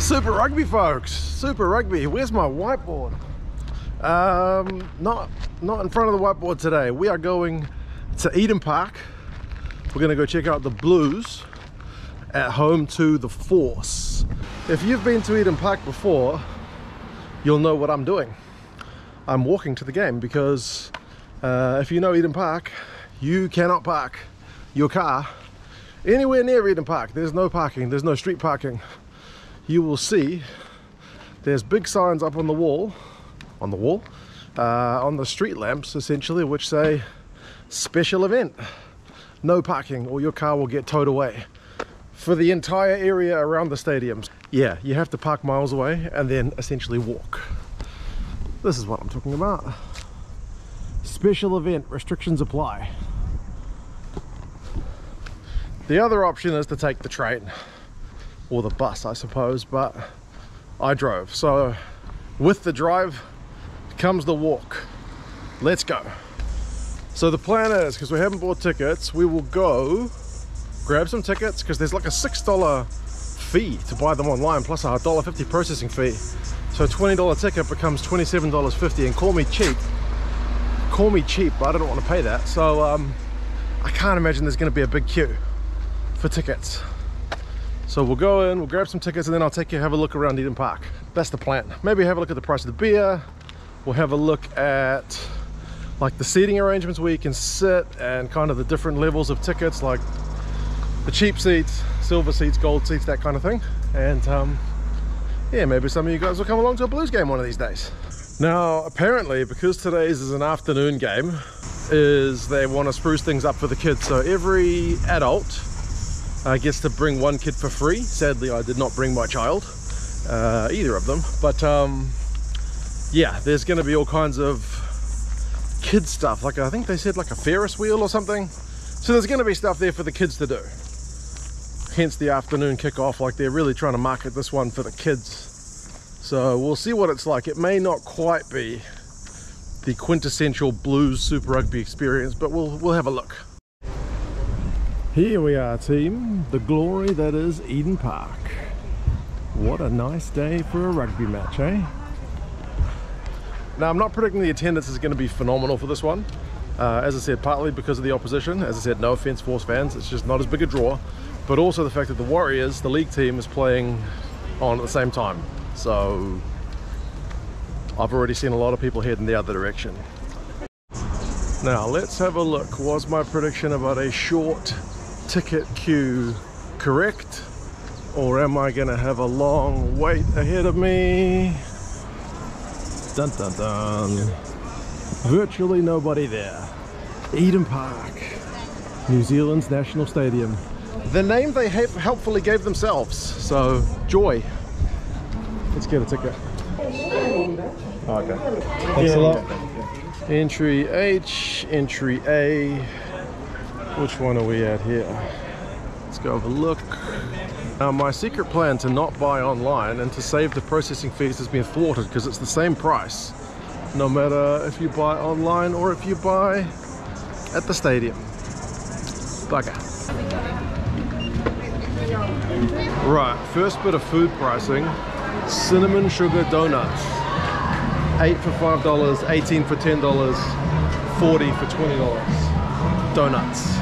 Super Rugby, folks. Super Rugby. Where's my whiteboard? Not in front of the whiteboard today. We are going to Eden Park. We're going to go check out the Blues at home to the Force. If you've been to Eden Park before, you'll know what I'm doing. I'm walking to the game because if you know Eden Park, you cannot park your car anywhere near Eden Park. There's no parking, there's no street parking. You will see there's big signs up on the wall, on the street lamps essentially, which say special event, no parking or your car will get towed away, for the entire area around the stadiums. Yeah, you have to park miles away and then essentially walk. This is what I'm talking about. Special event, restrictions apply. The other option is to take the train or the bus, I suppose, but I drove. So with the drive comes the walk. Let's go. So the plan is, because we haven't bought tickets, we will go grab some tickets, because there's like a $6 fee to buy them online plus our $1.50 processing fee. So a $20 ticket becomes $27.50, and call me cheap, but I don't want to pay that. So I can't imagine there's going to be a big queue for tickets. So we'll go in, we'll grab some tickets, and then I'll take you have a look around Eden Park. That's the plan. Maybe have a look at the price of the beer. We'll have a look at like the seating arrangements where you can sit and kind of the different levels of tickets, like the cheap seats, silver seats, gold seats, that kind of thing. And yeah, maybe some of you guys will come along to a Blues game one of these days. Now apparently, because today's is an afternoon game, is they want to spruce things up for the kids. So every adult gets to bring one kid for free. Sadly, I did not bring my child, either of them. But yeah, there's going to be all kinds of kid stuff. Like I think they said like a Ferris wheel or something. So there's going to be stuff there for the kids to do. Hence the afternoon kickoff. Like they're really trying to market this one for the kids. So we'll see what it's like. It may not quite be the quintessential Blues Super Rugby experience, but we'll have a look. Here we are, team. The glory that is Eden Park. What a nice day for a rugby match, eh? Now I'm not predicting the attendance is going to be phenomenal for this one. As I said, partly because of the opposition. As I said, no offense, Force fans, it's just not as big a draw. But also the fact that the Warriors, the league team, is playing on at the same time. So I've already seen a lot of people head in the other direction. Now let's have a look. Was my prediction about a short ticket queue correct? Or am I gonna have a long wait ahead of me? Dun dun dun. Virtually nobody there. Eden Park, New Zealand's national stadium. The name they helpfully gave themselves, so joy. Let's get a ticket. Oh, okay. Thanks a lot. Entry H, entry A. Which one are we at here? Let's go have a look. Now my secret plan to not buy online and to save the processing fees has been thwarted, because it's the same price no matter if you buy online or if you buy at the stadium. Bugger. Right, first bit of food pricing. Cinnamon sugar donuts. 8 for $5, 18 for $10, 40 for $20. Donuts.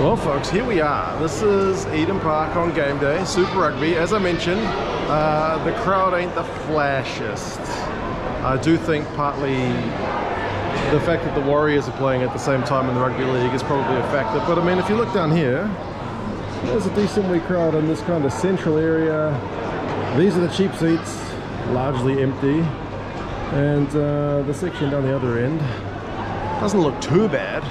Well folks, here we are. This is Eden Park on game day, Super Rugby. As I mentioned, the crowd ain't the flashiest. I do think partly the fact that the Warriors are playing at the same time in the rugby league is probably a factor. But I mean, if you look down here, there's a decent wee crowd in this kind of central area. These are the cheap seats, largely empty, and the section down the other end doesn't look too bad.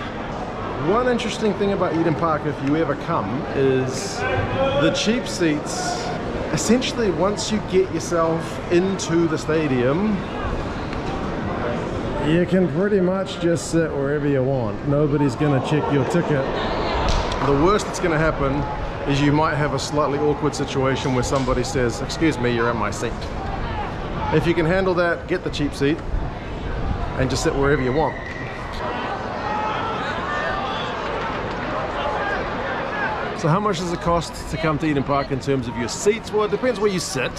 One interesting thing about Eden Park, if you ever come, is the cheap seats. Essentially, once you get yourself into the stadium, you can pretty much just sit wherever you want. Nobody's gonna check your ticket. The worst that's gonna happen is you might have a slightly awkward situation where somebody says, "Excuse me, you're in my seat." If you can handle that, get the cheap seat and just sit wherever you want. So how much does it cost to come to Eden Park in terms of your seats? Well, it depends where you sit.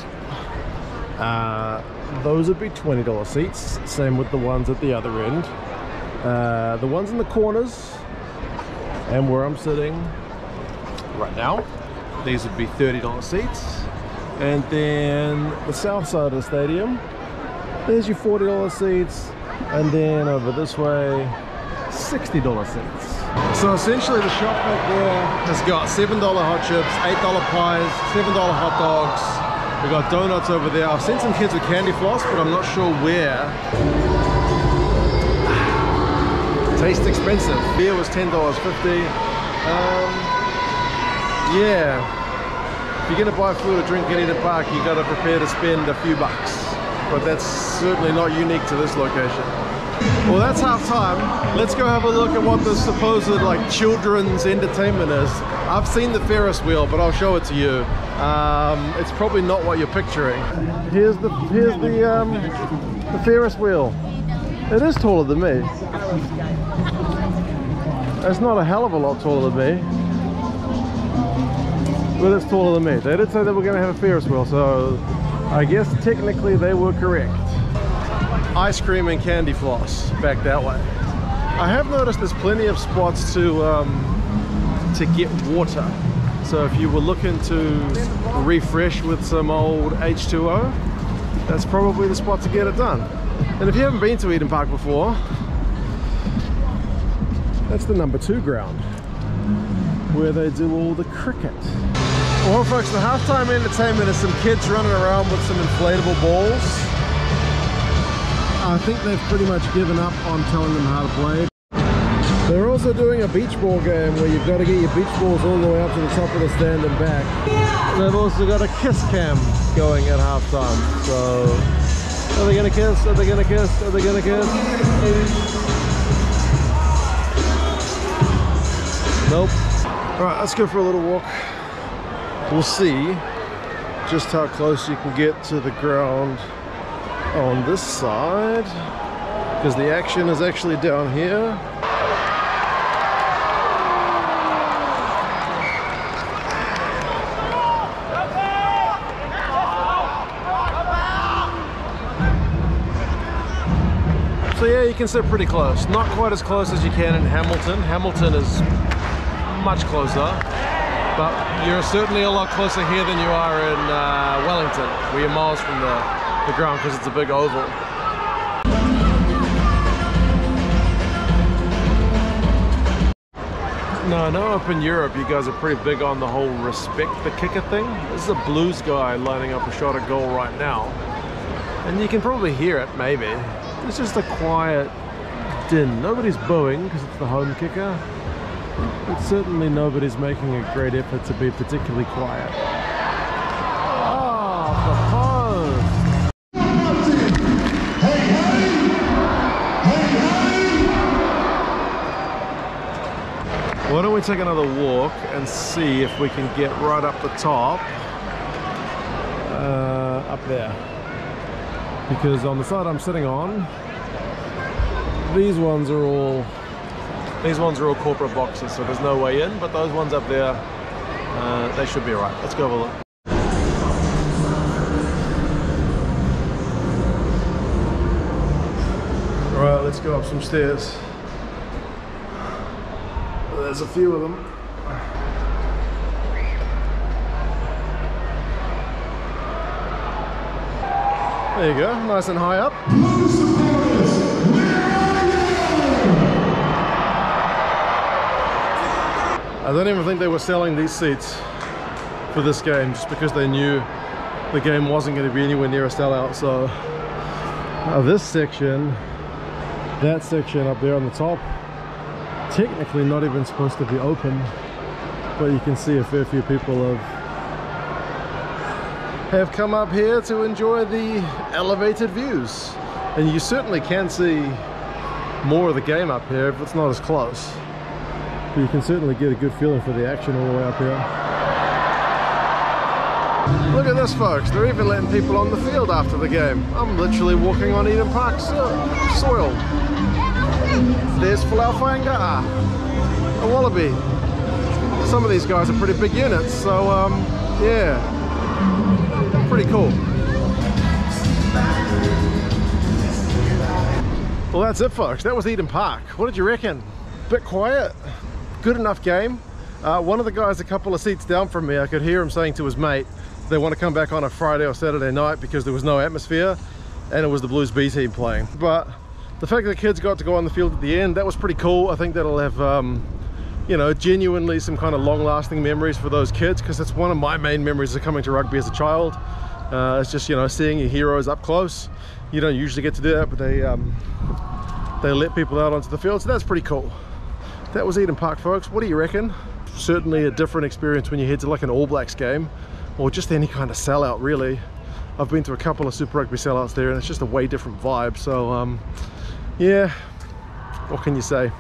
Those would be $20 seats, same with the ones at the other end. The ones in the corners and where I'm sitting right now, these would be $30 seats. And then the south side of the stadium, there's your $40 seats, and then over this way, $60 seats. So essentially the shop back there has got $7 hot chips, $8 pies, $7 hot dogs. We've got donuts over there. I've seen some kids with candy floss, but I'm not sure where. Tastes expensive. Beer was $10.50. Yeah. If you're gonna buy food or drink at Eden Park, you gotta prepare to spend a few bucks. But that's certainly not unique to this location. Well, that's half time. Let's go have a look at what this supposed like children's entertainment is. I've seen the Ferris wheel, but I'll show it to you. It's probably not what you're picturing. Here's the Ferris wheel. It is taller than me. It's not a hell of a lot taller than me, but it's taller than me. They did say they were going to have a Ferris wheel, so I guess technically they were correct. Ice cream and candy floss back that way. I have noticed there's plenty of spots to get water. So if you were looking to refresh with some old H2O, that's probably the spot to get it done. And if you haven't been to Eden Park before, that's the number 2 ground where they do all the cricket. Well folks, the halftime entertainment is some kids running around with some inflatable balls. I think they've pretty much given up on telling them how to play. They're also doing a beach ball game where you've got to get your beach balls all the way up to the top of the stand and back. Yeah. They've also got a kiss cam going at halftime. So, are they going to kiss? Are they going to kiss? Are they going to kiss? Nope. Alright, let's go for a little walk. We'll see just how close you can get to the ground on this side, because the action is actually down here. So yeah, you can sit pretty close. Not quite as close as you can in Hamilton. Hamilton is much closer, but you're certainly a lot closer here than you are in Wellington, where you're miles from the ground because it's a big oval. No, no, up in Europe you guys are pretty big on the whole respect the kicker thing. This is a Blues guy lining up a shot at goal right now, and you can probably hear it maybe. It's just a quiet din. Nobody's booing because it's the home kicker, but certainly nobody's making a great effort to be particularly quiet. Oh, the post! Hey, hey! Hey, hey! Why don't we take another walk and see if we can get right up the top, up there. Because on the side I'm sitting on, these ones are all corporate boxes, so there's no way in. But those ones up there, they should be alright. Let's go have a look. All right, let's go up some stairs. There's a few of them. There you go, nice and high up. Blues supporters, where are you? I don't even think they were selling these seats for this game just because they knew the game wasn't going to be anywhere near a sellout. So this section, that section up there on the top, technically not even supposed to be open, but you can see a fair few people have come up here to enjoy the elevated views. And you certainly can see more of the game up here if it's not as close. But you can certainly get a good feeling for the action all the way up here. Look at this folks, they're even letting people on the field after the game. I'm literally walking on Eden Park soil. There's Falafanga, a Wallaby. some of these guys are pretty big units, so yeah, pretty cool. Well, that's it folks, that was Eden Park. What did you reckon? Bit quiet, good enough game. One of the guys a couple of seats down from me, I could hear him saying to his mate they want to come back on a Friday or Saturday night because there was no atmosphere and it was the Blues B team playing. But the fact that the kids got to go on the field at the end, that was pretty cool. I think that'll have you know, genuinely some kind of long-lasting memories for those kids, because that's one of my main memories of coming to rugby as a child. It's just, you know, seeing your heroes up close. You don't usually get to do that, but they let people out onto the field, so that's pretty cool. That was Eden Park folks, what do you reckon? Certainly a different experience when you head to like an All Blacks game, or just any kind of sellout really. I've been to a couple of Super Rugby sellouts there and it's just a way different vibe, so yeah, what can you say?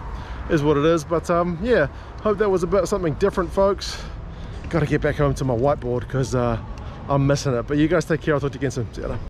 Is what it is, but yeah, hope that was a bit of something different folks. Got to get back home to my whiteboard because I'm missing it, but you guys take care. I'll talk to you again soon. See you later.